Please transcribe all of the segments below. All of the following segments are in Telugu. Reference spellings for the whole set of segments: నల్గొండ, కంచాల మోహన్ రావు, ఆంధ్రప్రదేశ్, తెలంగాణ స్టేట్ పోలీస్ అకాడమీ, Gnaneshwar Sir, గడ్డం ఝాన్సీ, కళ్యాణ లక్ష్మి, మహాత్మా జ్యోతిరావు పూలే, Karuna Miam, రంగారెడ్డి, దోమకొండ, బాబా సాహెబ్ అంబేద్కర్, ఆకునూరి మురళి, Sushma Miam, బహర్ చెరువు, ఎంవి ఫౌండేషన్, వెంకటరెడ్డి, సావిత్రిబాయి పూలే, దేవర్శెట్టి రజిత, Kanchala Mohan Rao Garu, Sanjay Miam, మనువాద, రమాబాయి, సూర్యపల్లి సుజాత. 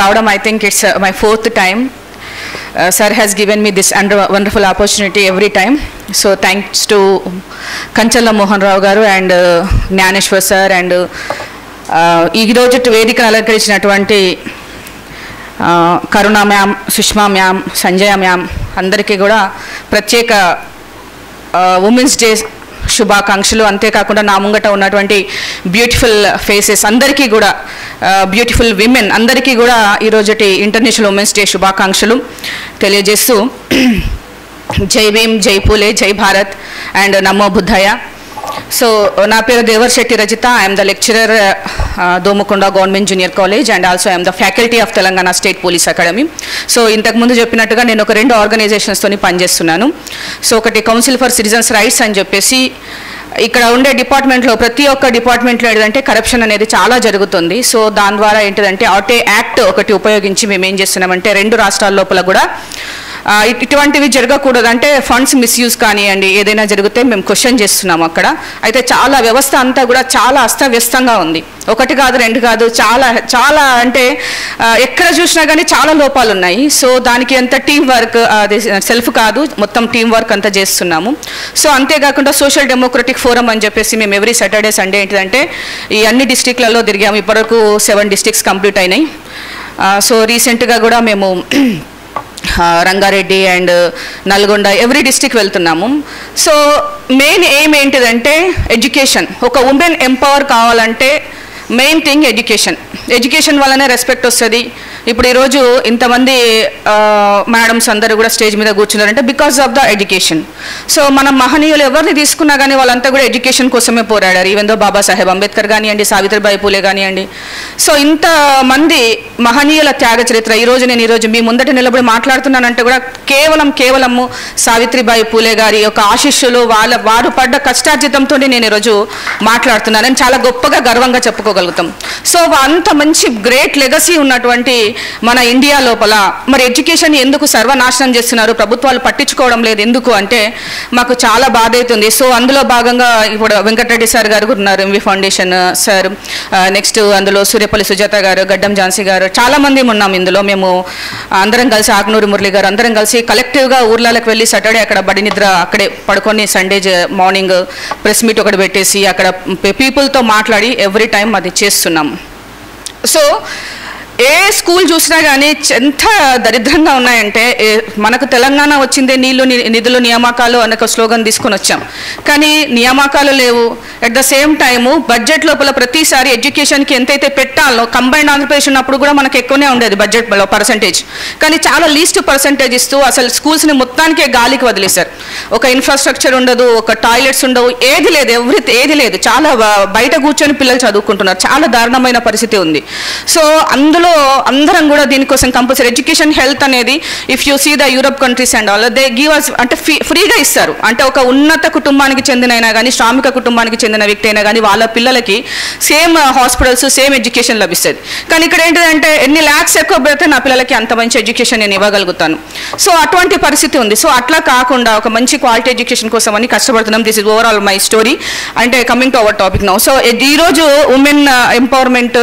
Raavadam, I think it's my fourth time. Sir has given me this wonderful opportunity every time. So thanks to Kanchala Mohan Rao Garu and Gnaneshwar Sir and Eegiroju Vedika Alankarinchinatuvanti Karuna Miam, Sushma Miam, Sanjay Miam, Andariki Kuda Pratyeka Women's Day శుభాకాంక్షలు అంతే కాకుండా నా ముంగట ఉన్నటువంటి బ్యూటిఫుల్ ఫేసెస్ అందరికీ కూడా బ్యూటిఫుల్ విమెన్ అందరికీ కూడా ఈ రోజుటి ఇంటర్నేషనల్ ఉమెన్స్ డే శుభాకాంక్షలు తెలియజేస్తూ జై భీమ్ జై పూలే జై భారత్ అండ్ నమో బుద్ధయ సో నా పేరు దేవర్శెట్టి రజిత I'm the lecturer దోమకొండ government junior college and also I'm the faculty of తెలంగాణ స్టేట్ పోలీస్ అకాడమీ so ఇంతకుముందు చెప్పినట్టుగా నేను ఒక రెండు ఆర్గనైజేషన్స్తోని పనిచేస్తున్నాను సో ఒకటి కౌన్సిల్ ఫర్ సిటిజన్స్ రైట్స్ అని చెప్పేసి ఇక్కడ ఉండే డిపార్ట్మెంట్లో ప్రతి ఒక్క డిపార్ట్మెంట్లో ఏంటంటే కరప్షన్ అనేది చాలా జరుగుతుంది సో దాని ద్వారా ఏంటంటే ఆటే యాక్ట్ ఒకటి ఉపయోగించి మేము ఏం చేస్తున్నామంటే రెండు రాష్ట్రాల లోపల కూడా ఇటువంటివి జరగకూడదంటే ఫండ్స్ మిస్యూజ్ కానివ్వండి ఏదైనా జరిగితే మేము క్వశ్చన్ చేస్తున్నాము అక్కడ అయితే చాలా వ్యవస్థ అంతా కూడా చాలా అస్తవ్యస్తంగా ఉంది ఒకటి కాదు రెండు కాదు చాలా చాలా అంటే ఎక్కడ చూసినా కానీ చాలా లోపాలు ఉన్నాయి సో దానికి అంత టీం వర్క్ అది సెల్ఫ్ కాదు మొత్తం టీం వర్క్ అంతా చేస్తున్నాము సో అంతేకాకుండా సోషల్ డెమోక్రటిక్ ఫోరం అని చెప్పేసి మేము ఎవ్రీ సాటర్డే సండే ఏంటంటే ఈ అన్ని డిస్ట్రిక్ట్లలో తిరిగాము ఇప్పటివరకు 7 డిస్ట్రిక్ట్స్ కంప్లీట్ అయినాయి సో రీసెంట్గా కూడా మేము రంగారెడ్డి and నల్గొండ every district వెళ్తున్నాము సో మెయిన్ ఎయిమ్ ఏంటిదంటే ఎడ్యుకేషన్ ఒక ఉమెన్ ఎంపవర్ కావాలంటే మెయిన్ థింగ్ ఎడ్యుకేషన్ ఎడ్యుకేషన్ వల్లనే రెస్పెక్ట్ వస్తుంది ఇప్పుడు ఈరోజు ఇంతమంది మేడమ్స్ అందరూ కూడా స్టేజ్ మీద కూర్చున్నారంటే because of the education so మనం మహనీయులు ఎవరిని తీసుకున్నా కానీ వాళ్ళంతా కూడా ఎడ్యుకేషన్ కోసమే పోరాడారు ఈవెన్ దో బాబా సాహెబ్ అంబేద్కర్ కానివ్వండి సావిత్రిబాయి పూలే కానివ్వండి సో ఇంతమంది మహనీయుల త్యాగ చరిత్ర ఈరోజు నేను ఈరోజు మీ ముందట నిలబడి మాట్లాడుతున్నానంటే కూడా కేవలము సావిత్రిబాయి పూలే గారి యొక్క ఆశీస్సులు వారు పడ్డ కష్టార్జితంతో నేను ఈరోజు మాట్లాడుతున్నానని చాలా గొప్పగా గర్వంగా చెప్పుకోగలుగుతాం సో అంత మంచి గ్రేట్ లెగసీ ఉన్నటువంటి మన ఇండియా లోపల మరి ఎడ్యుకేషన్ ఎందుకు సర్వనాశనం చేస్తున్నారు ప్రభుత్వాలు పట్టించుకోవడం లేదు ఎందుకు అంటే మాకు చాలా బాధ అవుతుంది సో అందులో భాగంగా ఇప్పుడు వెంకటరెడ్డి సార్ గారు ఉన్నారు ఎంవి ఫౌండేషన్ సార్ నెక్స్ట్ అందులో సూర్యపల్లి సుజాత గారు గడ్డం ఝాన్సీ గారు చాలామంది ఉన్నాం ఇందులో మేము అందరం కలిసి ఆకునూరి మురళి గారు అందరం కలిసి కలెక్టివ్గా ఊర్లలోకి వెళ్ళి సాటర్డే అక్కడ బడి నిద్ర అక్కడే పడుకొని సండే మార్నింగ్ ప్రెస్ మీట్ ఒకటి పెట్టేసి అక్కడ పీపుల్తో మాట్లాడి ఎవ్రీ టైం అది చేస్తున్నాం సో ఏ స్కూల్ చూసినా కానీ ఎంత దరిద్రంగా ఉన్నాయంటే మనకు తెలంగాణ వచ్చిందే నీళ్లు నిధులు నియామకాలు అనే ఒక స్లోగన్ తీసుకొని వచ్చాం కానీ నియామకాలు లేవు at the same time budget లోపల ప్రతిసారి ఎడ్యుకేషన్కి ఎంతైతే పెట్టాలో కంబైన్డ్ ఆంధ్రప్రదేశ్ ఉన్నప్పుడు కూడా మనకు ఎక్కువనే ఉండేది బడ్జెట్లో పర్సంటేజ్ కానీ చాలా లీస్ట్ పర్సంటేజ్ ఇస్తూ అసలు స్కూల్స్ని మొత్తానికే గాలికి వదిలేశారు ఒక ఇన్ఫ్రాస్ట్రక్చర్ ఉండదు ఒక టాయిలెట్స్ ఉండవు ఏది లేదు ఏది లేదు చాలా బయట కూర్చొని పిల్లలు చదువుకుంటున్నారు చాలా దారుణమైన పరిస్థితి ఉంది సో అందులో అందరం కూడా దీనికోసం కంపల్సరీ ఎడ్యుకేషన్ హెల్త్ అనేది if you see the Europe countries and all they give us అంటే ఫ్రీగా ఇస్తారు అంటే ఒక ఉన్నత కుటుంబానికి చెందినైనా కానీ శ్రామిక కుటుంబానికి చెందిన వ్యక్తి అయినా కానీ వాళ్ళ పిల్లలకి సేమ్ హాస్పిటల్స్ సేమ్ ఎడ్యుకేషన్ లభిస్తుంది కానీ ఇక్కడ ఏంటంటే ఎన్ని ల్యాక్స్ ఎక్కువ పెడితే నా పిల్లలకి అంత మంచి ఎడ్యుకేషన్ నేను ఇవ్వగలుగుతాను సో అటువంటి పరిస్థితి ఉంది సో అట్లా కాకుండా ఒక మంచి క్వాలిటీ ఎడ్యుకేషన్ కోసం అని కష్టపడుతున్నాం this is overall my story అంటే coming to our topic now so ఈరోజు ఉమెన్ ఎంపవర్మెంట్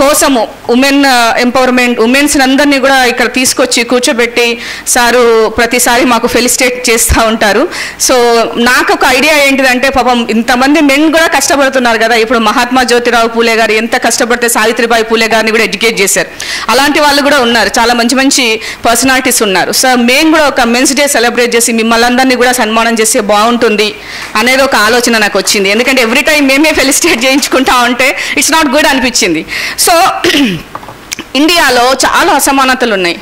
కోసము ఉమెన్ ఎంపవర్మెంట్ ఉమెన్స్ని అందరినీ కూడా ఇక్కడ తీసుకొచ్చి కూర్చోబెట్టి సారు ప్రతిసారి మాకు ఫెలిసిటేట్ చేస్తూ ఉంటారు సో నాకు ఒక ఐడియా ఏంటిదంటే పాపం ఇంతమంది మెన్ కూడా కష్టపడుతున్నారు కదా ఇప్పుడు మహాత్మా జ్యోతిరావు పూలే గారు ఎంత కష్టపడితే సావిత్రిబాయి పూలే గారిని కూడా ఎడ్యుకేట్ చేశారు అలాంటి వాళ్ళు కూడా ఉన్నారు చాలా మంచి మంచి పర్సనాలిటీస్ ఉన్నారు సో మేము కూడా ఒక మెన్స్ డే సెలబ్రేట్ చేసి మిమ్మల్ని అందరినీ కూడా సన్మానం చేస్తే బాగుంటుంది అనేది ఒక ఆలోచన నాకు వచ్చింది ఎందుకంటే ఎవ్రీ టైం మేమే ఫెలిసిటేట్ చేయించుకుంటా ఉంటే ఇట్స్ నాట్ గుడ్ అనిపించింది సో ఇండియాలో చాలా అసమానతలు ఉన్నాయి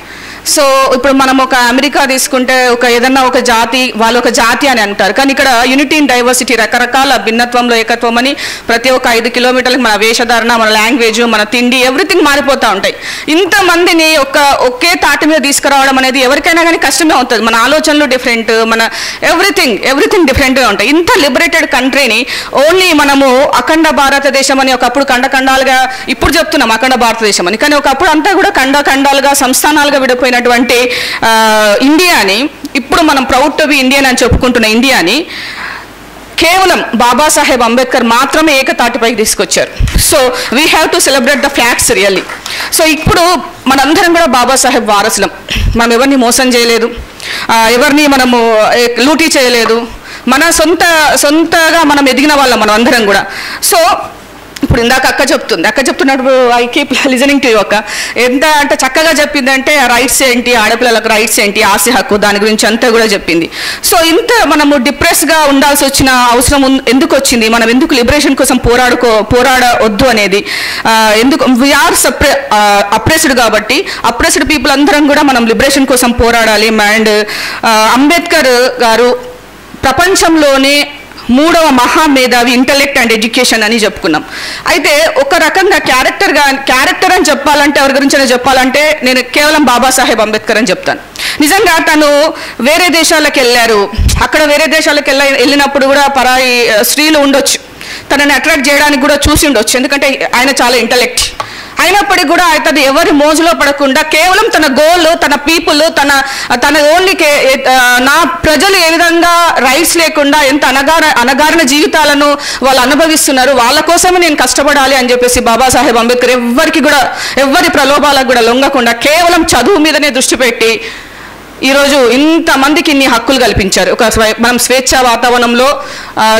సో ఇప్పుడు మనం ఒక అమెరికా తీసుకుంటే ఒక ఏదన్నా ఒక జాతి వాళ్ళు ఒక జాతి అని అంటారు కానీ ఇక్కడ యూనిటీ ఇన్ డైవర్సిటీ రకరకాల భిన్నత్వంలో ఏకత్వం అని ప్రతి ఒక్క 5 కిలోమీటర్లకు మన వేషధారణ మన లాంగ్వేజ్ మన తిండి ఎవ్రీథింగ్ మారిపోతూ ఉంటాయి ఇంతమందిని ఒకే తాటి మీద తీసుకురావడం అనేది ఎవరికైనా కానీ కష్టమే అవుతుంది మన ఆలోచనలు డిఫరెంట్ మన ఎవ్రీథింగ్ డిఫరెంట్గా ఉంటాయి ఇంత లిబరేటెడ్ కంట్రీని ఓన్లీ మనము అఖండ భారతదేశం అని ఒకప్పుడు ఖండఖండాలుగా ఇప్పుడు చెప్తున్నాం అఖండ భారతదేశం అని కానీ ఒకప్పుడు అంతా కూడా ఖండఖండాలుగా సంస్థానాలుగా విడిపోయిన అటువంటి ఇండియాని ఇప్పుడు మనం ప్రౌడ్ టు బి ఇండియన్ అని చెప్పుకుంటున్న ఇండియాని కేవలం బాబా సాహెబ్ అంబేద్కర్ మాత్రమే ఏకతాటిపైకి తీసుకొచ్చారు. So we have to celebrate the facts really. So ఇప్పుడు మనందరం కూడా బాబా సాహెబ్ వారసులం. మనం ఎవరిని మోసం చేయలేదు, ఎవరిని మనము లూటీ చేయలేదు, మన సొంతగా మనం ఎదిగిన వాళ్ళం మనం అందరం కూడా. సో ఇప్పుడు ఇందాక అక్క చెప్తుంది, అక్క చెప్తున్నప్పుడు I keep listening to you అక్క. ఎంత అంటే చక్కగా చెప్పిందంటే రైట్స్ ఏంటి, ఆడపిల్లలకు రైట్స్ ఏంటి, ఆస్తి హక్కు, దాని గురించి అంతా కూడా చెప్పింది. సో ఇంత మనము డిప్రెస్గా ఉండాల్సి వచ్చిన అవసరం ఎందుకు వచ్చింది, మనం ఎందుకు లిబరేషన్ కోసం పోరాడవద్దు అనేది, ఎందుకు వీఆర్ అప్రెస్డ్ కాబట్టి అప్రెస్డ్ పీపుల్ అందరం కూడా మనం లిబరేషన్ కోసం పోరాడాలి. అండ్ అంబేద్కర్ గారు ప్రపంచంలోనే మూడవ మహామేధావి ఇంటలెక్ట్ అండ్ ఎడ్యుకేషన్ అని చెప్పుకున్నాం. అయితే ఒక రకంగా క్యారెక్టర్ అని చెప్పాలంటే, ఎవరి గురించైనా చెప్పాలంటే నేను కేవలం బాబాసాహెబ్ అంబేద్కర్ అని చెప్తాను. నిజంగా తను వేరే దేశాలకు వెళ్ళారు, అక్కడ వేరే దేశాలకు వెళ్ళినప్పుడు కూడా పరాయి స్త్రీలు ఉండొచ్చు, తనని అట్రాక్ట్ చేయడానికి కూడా చూసి ఉండొచ్చు, ఎందుకంటే ఆయన చాలా ఇంటలెక్ట్. అయినప్పటికీ కూడా అతను ఎవరి మోజులో పడకుండా కేవలం తన గోల్, తన పీపుల్, తన ఓన్లీ నా ప్రజలు ఏ విధంగా రైట్స్ లేకుండా ఎంత అనగారిన జీవితాలను వాళ్ళు అనుభవిస్తున్నారు, వాళ్ళ కోసమే నేను కష్టపడాలి అని చెప్పేసి బాబాసాహెబ్ అంబేద్కర్ ఎవ్వరికి కూడా, ఎవరి ప్రలోభాలకు కూడా లొంగకుండా కేవలం చదువు మీదనే దృష్టి పెట్టి ఈరోజు ఇంతమందికి ఇన్ని హక్కులు కల్పించారు. ఒక మనం స్వేచ్ఛ వాతావరణంలో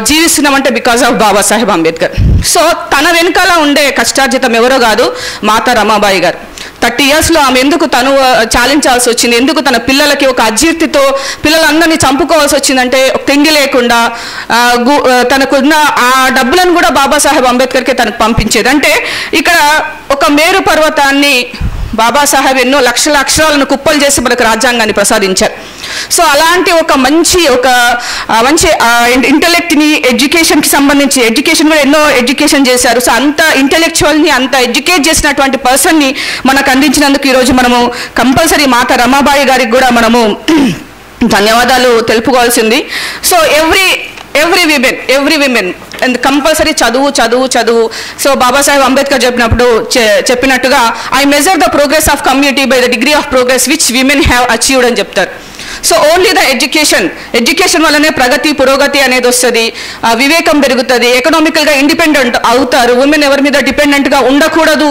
జీవిస్తున్నామంటే because of Babasaheb Ambedkar. So తన వెనుకాల ఉండే కష్టార్జితం ఎవరో కాదు, మాతా రమాబాయి గారు. 30 yearsలో ఆమె ఎందుకు తను చాలించాల్సి వచ్చింది, ఎందుకు తన పిల్లలకి ఒక అజీర్తితో పిల్లలందరినీ చంపుకోవాల్సి వచ్చిందంటే తిండి లేకుండా తనకున్న ఆ డబ్బులను కూడా బాబాసాహెబ్ అంబేద్కర్కే తనకు పంపించేది. అంటే ఇక్కడ ఒక మేరు పర్వతాన్ని బాబాసాహెబ్ ఎన్నో లక్షల అక్షరాలను కుప్పలు చేసి మనకు రాజ్యాంగాన్ని ప్రసాదించారు. సో అలాంటి ఒక మంచి ఇంటలెక్ట్ని, ఎడ్యుకేషన్కి సంబంధించి ఎడ్యుకేషన్ కూడా ఎన్నో ఎడ్యుకేషన్ చేశారు. సో అంత ఇంటలెక్చువల్ని, అంత ఎడ్యుకేట్ చేసినటువంటి పర్సన్ని మనకు అందించినందుకు ఈరోజు మనము కంపల్సరీ మాతా రమాబాయి గారికి కూడా మనము ధన్యవాదాలు తెలుపుకోవాల్సింది. So every women and compulsory చదువు. సో బాబాసాహెబ్ అంబేద్కర్ చెప్పినట్టుగా I measure the progress of community by the degree of progress which women have achieved అని చెప్తారు. సో ఓన్లీ ద ఎడ్యుకేషన్ వల్లనే పురోగతి అనేది వస్తుంది, వివేకం పెరుగుతుంది, ఎకనామికల్గా ఇండిపెండెంట్ అవుతారు, ఉమెన్ ఎవరి మీద డిపెండెంట్గా ఉండకూడదు.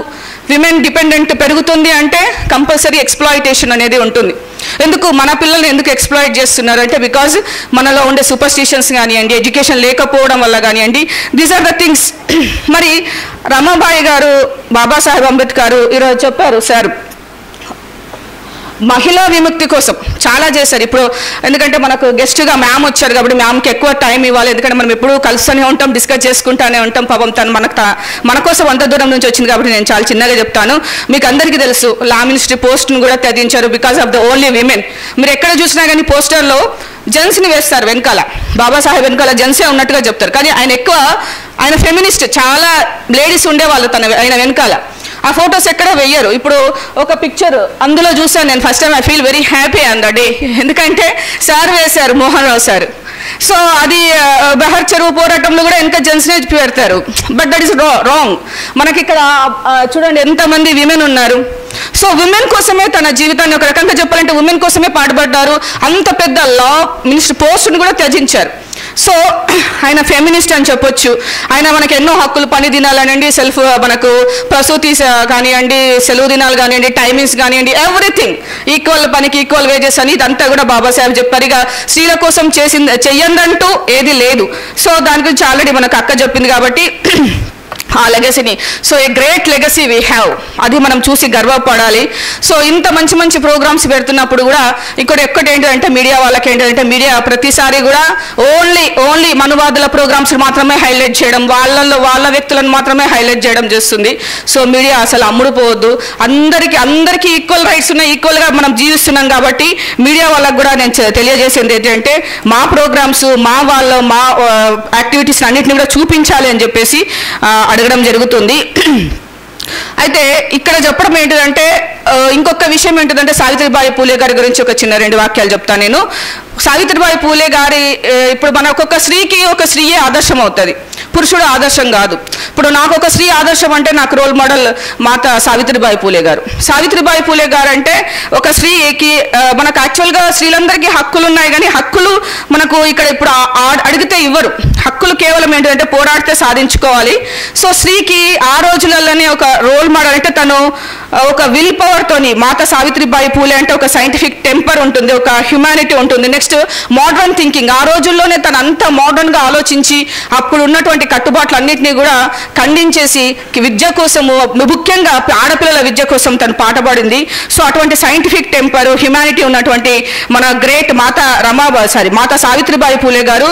విమెన్ డిపెండెంట్ పెరుగుతుంది అంటే కంపల్సరీ ఎక్స్ప్లాయిటేషన్ అనేది ఉంటుంది. ఎందుకు మన పిల్లల్ని ఎందుకు ఎక్స్ప్లాయిట్ చేస్తున్నారు అంటే బికాజ్ మనలో ఉండే సూపర్స్టిషన్స్ కానివ్వండి, ఎడ్యుకేషన్ లేకపోవడం వల్ల కానివ్వండి, దీస్ ఆర్ ద థింగ్స్. మరి రమాబాయి గారు, బాబాసాహెబ్ అంబేద్కర్ ఈరోజు చెప్పారు సార్ మహిళా విముక్తి కోసం చాలా చేశారు. ఇప్పుడు ఎందుకంటే మనకు గెస్ట్గా మ్యామ్ వచ్చారు కాబట్టి మ్యామ్కి ఎక్కువ టైం ఇవ్వాలి, ఎందుకంటే మనం ఎప్పుడూ కలుస్తూనే ఉంటాం, డిస్కస్ చేసుకుంటూనే ఉంటాం. పాపం తను మన కోసం అంత దూరం నుంచి వచ్చింది కాబట్టి నేను చాలా చిన్నగా చెప్తాను. మీకు అందరికీ తెలుసు లా మినిస్ట్రీ పోస్ట్ను కూడా త్యజించారు because of the only women. మీరు ఎక్కడ చూసినా కానీ పోస్టర్లో జెంట్స్ని వేస్తారు, వెనకాల బాబాసాహెబ్ వెనకాల జెంట్సే ఉన్నట్టుగా చెప్తారు. కానీ ఆయన ఫెమినిస్ట్, చాలా లేడీస్ ఉండేవాళ్ళు ఆయన వెనకాల, ఆ ఫొటోస్ ఎక్కడ వెయ్యరు. ఇప్పుడు ఒక పిక్చర్ అందులో చూసాను నేను first time, I feel very happy on the day, ఎందుకంటే సార్ వేశారు మోహన్ రావు సార్. సో అది బహర్ చెరువు పోరాటంలో కూడా ఇంకా జెంట్స్నే పెడతారు, బట్ దట్ ఈస్ రాంగ్. మనకి ఇక్కడ చూడండి ఎంతమంది విమెన్ ఉన్నారు. సో ఉమెన్ కోసమే తన జీవితాన్ని ఒక రకంగా చెప్పాలంటే ఉమెన్ కోసమే పాటుపడ్డారు. అంత పెద్ద లా మినిస్టర్ పోస్ట్ను కూడా త్యజించారు. సో ఆయన ఫెమినిస్ట్ అని చెప్పొచ్చు. ఆయన మనకు ఎన్నో హక్కులు, పని దినాలనండి, సెల్ఫ్ మనకు ప్రసూతి కానివ్వండి, సెలవు దినాలు కానివ్వండి, టైమింగ్స్ కానివ్వండి, ఎవ్రీథింగ్ ఈక్వల్ పనికి ఈక్వల్ వేజెస్ అని ఇదంతా కూడా బాబాసాహెబ్ చెప్పారు. ఇక స్త్రీల కోసం చెయ్యందంటూ ఏది లేదు. సో దాని గురించి ఆల్రెడీ మనకు అక్క చెప్పింది కాబట్టి ఆ లెగసీని, so a great legacy we have, అది మనం చూసి గర్వపడాలి. సో ఇంత మంచి ప్రోగ్రామ్స్ పెడుతున్నప్పుడు కూడా ఇక్కడ ఒక్కటి ఏంటంటే మీడియా వాళ్ళకి ఏంటంటే మీడియా ప్రతిసారి కూడా ఓన్లీ మనువాదుల ప్రోగ్రామ్స్ మాత్రమే హైలైట్ చేయడం, వాళ్ళ వ్యక్తులను మాత్రమే హైలైట్ చేయడం చేస్తుంది. సో మీడియా అసలు అమ్ముడుపోవద్దు, అందరికీ ఈక్వల్ రైట్స్ ఉన్నాయి, ఈక్వల్గా మనం జీవిస్తున్నాం కాబట్టి మీడియా వాళ్ళకు కూడా నేను తెలియజేసింది ఏంటంటే మా ప్రోగ్రామ్స్, మా యాక్టివిటీస్ అన్నింటినీ కూడా చూపించాలి అని చెప్పేసి అడగడం జరుగుతుంది. అయితే ఇక్కడ చెప్పడం ఏంటిదంటే ఇంకొక విషయం ఏంటిదంటే సావిత్రిబాయి పూలే గారి గురించి ఒక చిన్న 2 వాక్యాలు చెప్తాను నేను. సావిత్రిబాయి పూలే గారి ఇప్పుడు మన ఒక్కొక్క స్త్రీకి ఒక స్త్రీయే ఆదర్శం అవుతుంది, పురుషుడు ఆదర్శం కాదు. ఇప్పుడు నాకు ఒక స్త్రీ ఆదర్శం అంటే నాకు రోల్ మోడల్ మాతా సావిత్రిబాయి పూలే గారు. సావిత్రిబాయి పూలే గారు అంటే ఒక స్త్రీకి, మనకు యాక్చువల్గా స్త్రీలందరికీ హక్కులు ఉన్నాయి కానీ హక్కులు మనకు ఇక్కడ ఇప్పుడు అడిగితే ఇవ్వరు, హక్కులు కేవలం ఏంటంటే పోరాడితే సాధించుకోవాలి. సో శ్రీకి ఆ రోజులలోనే ఒక రోల్ మోడల్ అంటే తను ఒక విల్ పవర్ తోని మాతా సావిత్రిబాయి పూలే అంటే ఒక సైంటిఫిక్ టెంపర్ ఉంటుంది, ఒక హ్యుమానిటీ ఉంటుంది, నెక్స్ట్ మోడర్న్ థింకింగ్. ఆ రోజుల్లోనే తను అంత మోడర్న్గా ఆలోచించి అప్పుడు ఉన్నటువంటి కట్టుబాట్లు అన్నింటినీ కూడా ఖండించేసి విద్య కోసము ముఖ్యంగా ఆడపిల్లల విద్య కోసం తను పాటపడింది. సో అటువంటి సైంటిఫిక్ టెంపర్ హ్యుమానిటీ ఉన్నటువంటి మన గ్రేట్ మాతా సావిత్రిబాయి పూలే గారు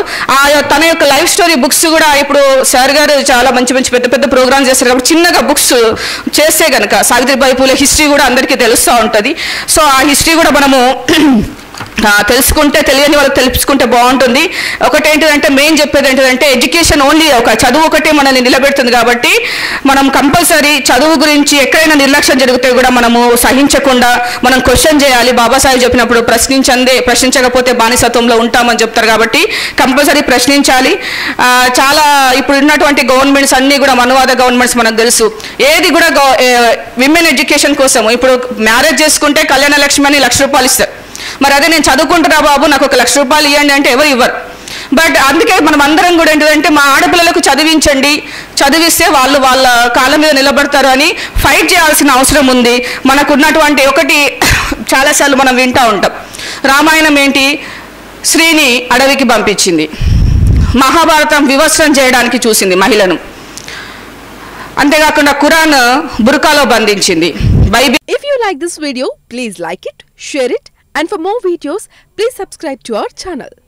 తన యొక్క లైఫ్ స్టోరీ బుక్స్ కూడా ఇప్పుడు సార్ గారు చాలా మంచి మంచి పెద్ద పెద్ద ప్రోగ్రామ్స్ చేస్తారు కాబట్టి చిన్నగా బుక్స్ చేస్తే కనుక సావిత్రిబాయి పూలే హిస్టరీ కూడా అందరికీ తెలుస్తూ ఉంటుంది. సో ఆ హిస్టరీ కూడా మనము తెలుసుకుంటే తెలియని వాళ్ళకి తెలుసుకుంటే బాగుంటుంది. ఒకటేంటిదంటే మెయిన్ చెప్పేది ఏంటంటే ఎడ్యుకేషన్ ఓన్లీ ఒక చదువు ఒకటే మనల్ని నిలబెడుతుంది కాబట్టి మనం కంపల్సరీ చదువు గురించి ఎక్కడైనా నిర్లక్ష్యం జరిగితే కూడా మనము సహించకుండా మనం క్వశ్చన్ చేయాలి. బాబాసాహెబ్ చెప్పినప్పుడు ప్రశ్నించకపోతే బానిసత్వంలో ఉంటామని చెప్తారు కాబట్టి కంపల్సరీ ప్రశ్నించాలి. చాలా ఇప్పుడు ఉన్నటువంటి గవర్నమెంట్స్ అన్నీ కూడా మనువాద గవర్నమెంట్స్ మనకు తెలుసు. ఏది కూడా విమెన్ ఎడ్యుకేషన్ కోసం ఇప్పుడు మ్యారేజ్ చేసుకుంటే కళ్యాణ లక్ష్మి అని 1,00,000 రూపాయలు ఇస్తారు. మరి అదే నేను చదువుకుంటున్నా బాబు నాకు 1,00,000 రూపాయలు ఇవ్వండి అంటే ఎవరు ఇవ్వరు. బట్ అందుకే మనం అందరం కూడా ఏంటంటే మా ఆడపిల్లలకు చదివించండి, చదివిస్తే వాళ్ళు వాళ్ళ కాళ్ళ మీద నిలబడతారు అని ఫైట్ చేయాల్సిన అవసరం ఉంది. మనకున్నటువంటి ఒకటి చాలాసార్లు మనం వింటూ ఉంటాం, రామాయణం ఏంటి స్త్రీని అడవికి పంపించింది, మహాభారతం వివస్త్రం చేయడానికి చూసింది మహిళను, అంతేకాకుండా ఖురాన్ బుర్కాలో బంధించింది, Bible. If you like this video please like it, share it. And for more videos, please subscribe to our channel.